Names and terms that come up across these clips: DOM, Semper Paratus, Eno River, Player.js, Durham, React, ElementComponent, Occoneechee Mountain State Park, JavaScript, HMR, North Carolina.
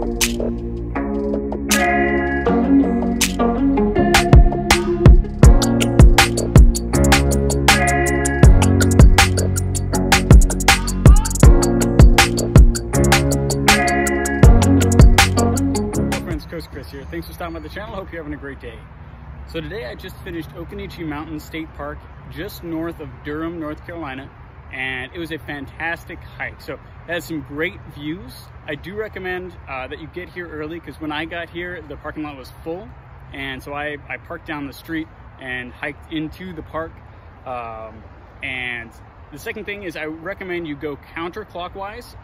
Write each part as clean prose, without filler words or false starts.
Chris here. Thanks for stopping by the channel. Hope you're having a great day. So today I just finished Occoneechee Mountain State Park just north of Durham, North Carolina, and it was a fantastic hike. So it has some great views. I do recommend that you get here early, because when I got here the parking lot was full, and so I parked down the street and hiked into the park. And the second thing is I recommend you go counterclockwise.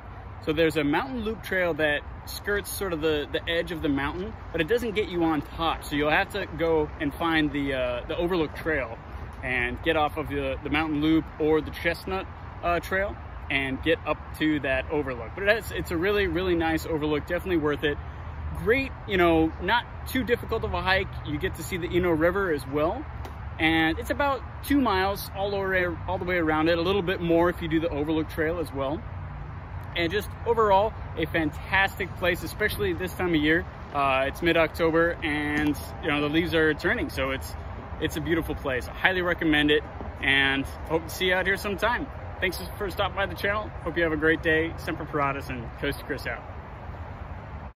So there's a mountain loop trail that skirts sort of the edge of the mountain, but it doesn't get you on top. So you'll have to go and find the overlook trail and get off of the mountain loop or the chestnut trail and get up to that overlook. But it's a really, really nice overlook, definitely worth it. Great, you know, not too difficult of a hike. You get to see the Eno River as well. And it's about 2 miles all the way around it, a little bit more if you do the overlook trail as well. And just overall, a fantastic place, especially this time of year. It's mid-October, and you know the leaves are turning, so it's a beautiful place. I highly recommend it, and hope to see you out here sometime. Thanks for stopping by the channel. Hope you have a great day. Semper Paratus, and Coast to Chris out.